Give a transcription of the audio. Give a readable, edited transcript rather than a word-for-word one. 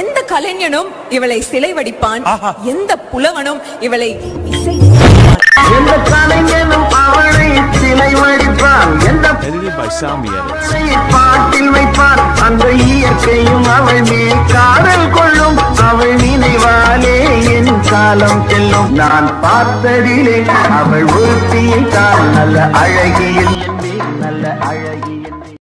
எந்த கலைஞனும் இவளை சிலை வடிப்பான், எந்த புலவனும் இவளை இசை பாட்டில் வைப்பான். அந்த இயற்கையும் அவள் மேல் காதல் கொள்ளும். அவள் நினைவாலே என் காலம் செல்லும். நான் பார்த்ததிலே அவள் ஊர்த்தியில் நல்ல அழகியில் நல்ல அழகி.